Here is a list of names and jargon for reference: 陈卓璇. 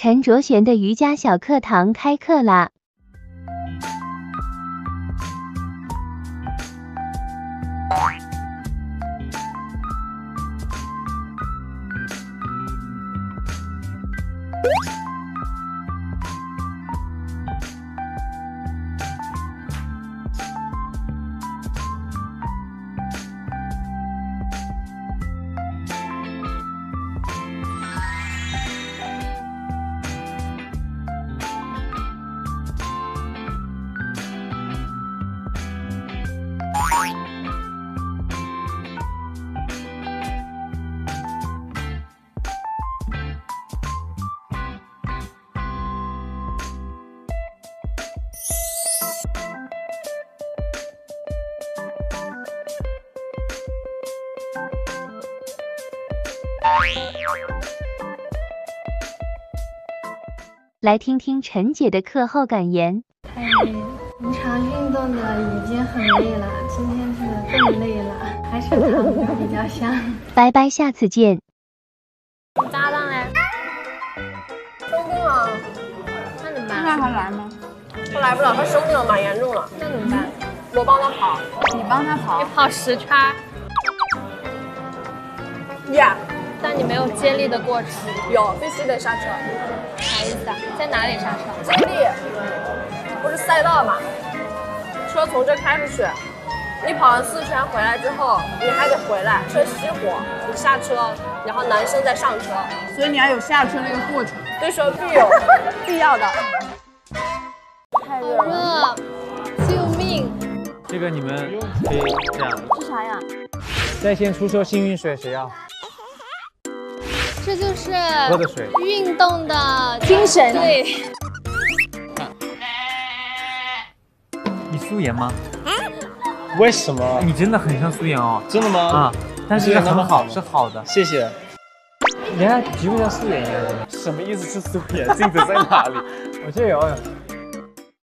陈卓璇的瑜伽小课堂开课啦！来听听陈姐的课后感言。平常运动的已经很累了，今天是更累了，还是躺着比较香。拜拜，下次见。搭档嘞？生病了，那怎么办？那还来吗？他来不了，他生病了，蛮严重了。那怎么办？我帮他跑。你帮他跑？你跑10圈。呀。但你没有接力的过程，有必须得刹车，啥意思啊？在哪里刹车？接力不是赛道嘛，车从这开出去，你跑完4圈回来之后，你还得回来，车熄火，你刹车，然后男生再上车，所以你还有下车那个过程，对手必有必要的。太热了，救命！这个你们可以这样。是啥呀？在线出售幸运水，谁要？ 这就是喝的水，运动的精神。对，你素颜吗？为什么？你真的很像素颜哦。真的吗？啊，但是很好，是好的。谢谢。人家皮肤像素颜一样。什么意思是素颜？镜子在哪里？我这有。